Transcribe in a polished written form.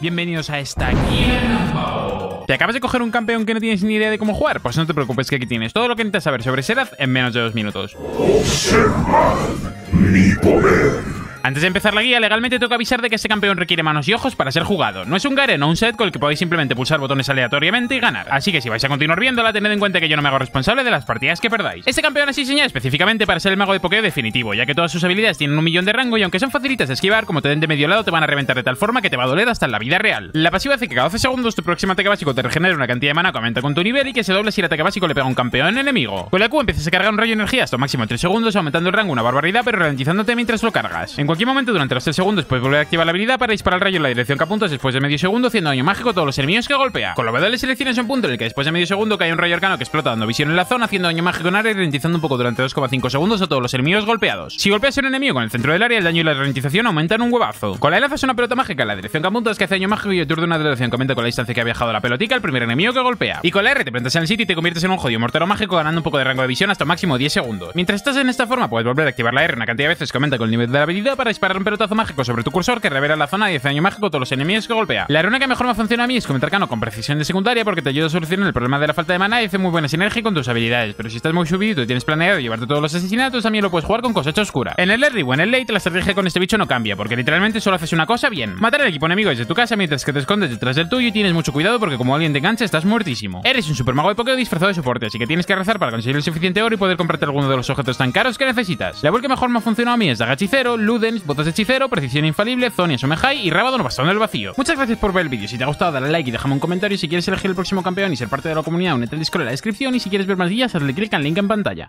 Bienvenidos a esta guía. ¿Te acabas de coger un campeón que no tienes ni idea de cómo jugar? Pues no te preocupes, que aquí tienes todo lo que necesitas saber sobre Xerath en menos de 2 minutos. Observad mi poder. Antes de empezar la guía, legalmente tengo que avisar de que este campeón requiere manos y ojos para ser jugado. No es un Garen o un set con el que podéis simplemente pulsar botones aleatoriamente y ganar. Así que si vais a continuar viéndola, tened en cuenta que yo no me hago responsable de las partidas que perdáis. Este campeón es diseñado específicamente para ser el mago de Pokeo definitivo, ya que todas sus habilidades tienen 1.000.000 de rango y aunque son facilitas de esquivar, como te den de medio lado te van a reventar de tal forma que te va a doler hasta en la vida real. La pasiva hace que cada 12 segundos tu próximo ataque básico te regenere una cantidad de mana que aumenta con tu nivel y que se doble si el ataque básico le pega a un campeón enemigo. Con la Q empiezas a cargar un rayo de energía hasta un máximo de 3 segundos, aumentando el rango una barbaridad pero ralentizándote mientras lo cargas. En cualquier momento durante los 3 segundos puedes volver a activar la habilidad para disparar el rayo en la dirección que apuntas después de medio segundo, haciendo daño mágico a todos los enemigos que golpea. Con lo cual le seleccionas un punto en el que después de medio segundo cae un rayo arcano que explota dando visión en la zona, haciendo daño mágico en área y ralentizando un poco durante 2,5 segundos a todos los enemigos golpeados. Si golpeas a un enemigo en el centro del área, el daño y la ralentización aumentan un huevazo. Con la lanzas una pelota mágica en la dirección que apuntas que hace daño mágico y el turno de una dirección que aumenta con la distancia que ha viajado la pelotica al primer enemigo que golpea. Y con la R te plantas en el sitio y te conviertes en un jodido mortero mágico ganando un poco de rango de visión hasta un máximo 10 segundos. Mientras estás en esta forma puedes volver a activar la R una cantidad de veces que aumenta con el nivel de la habilidad para disparar un pelotazo mágico sobre tu cursor que revela la zona y hace daño mágico a todos los enemigos que golpea. La runa que mejor me funciona a mí es Cometa Arcano con precisión de secundaria porque te ayuda a solucionar el problema de la falta de mana y hace muy buena sinergia con tus habilidades, pero si estás muy subido y tienes planeado llevarte todos los asesinatos, también lo puedes jugar con Cosecha Oscura. En el early o en el late la estrategia con este bicho no cambia porque literalmente solo haces una cosa bien: matar al equipo enemigo desde tu casa mientras que te escondes detrás del tuyo y tienes mucho cuidado porque como alguien te engancha estás muertísimo. Eres un supermago de Pokeo disfrazado de soporte, así que tienes que rezar para conseguir el suficiente oro y poder comprarte alguno de los objetos tan caros que necesitas. La build que mejor me ha funcionado a mí es Dagachicero, Lude, botas de hechicero, precisión infalible, Zonia Somejai y Rabado no bastón del vacío. Muchas gracias por ver el vídeo. Si te ha gustado, dale like y déjame un comentario. Si quieres elegir el próximo campeón y ser parte de la comunidad, únete al Discord en la descripción. Y si quieres ver más guías, hazle clic al link en pantalla.